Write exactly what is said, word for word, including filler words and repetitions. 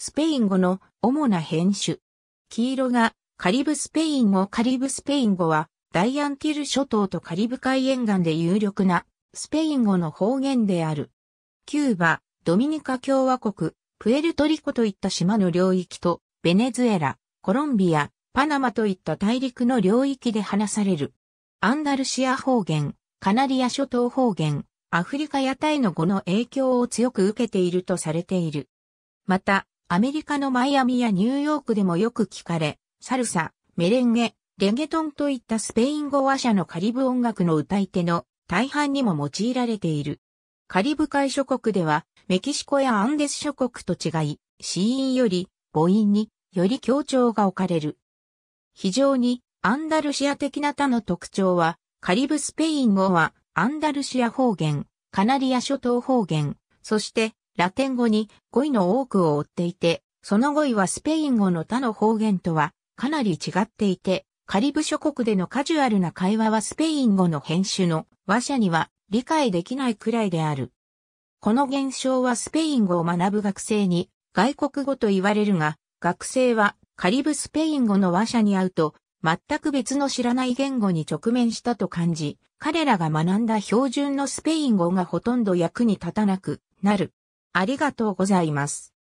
スペイン語の主な変種。黄色がカリブスペイン語。カリブスペイン語はダイアンティル諸島とカリブ海沿岸で有力なスペイン語の方言である。キューバ、ドミニカ共和国、プエルトリコといった島の領域と、ベネズエラ、コロンビア、パナマといった大陸の領域で話される。アンダルシア方言、カナリア諸島方言、アフリカやタイの語の影響を強く受けているとされている。また、アメリカのマイアミやニューヨークでもよく聞かれ、サルサ、メレンゲ、レゲトンといったスペイン語話者のカリブ音楽の歌い手の大半にも用いられている。カリブ海諸国では、メキシコやアンデス諸国と違い、子音より母音により強調が置かれる。非常にアンダルシア的な他の特徴は、カリブスペイン語はアンダルシア方言、カナリア諸島方言、そしてラテン語に語彙の多くを負っていて、その語彙はスペイン語の他の方言とはかなり違っていて、カリブ諸国でのカジュアルな会話はスペイン語の変種の話者には理解できないくらいである。この現象はスペイン語を学ぶ学生に外国語と言われるが、学生はカリブスペイン語の話者に会うと、全く別の知らない言語に直面したと感じ、彼らが学んだ標準のスペイン語がほとんど役に立たなくなる。ありがとうございます。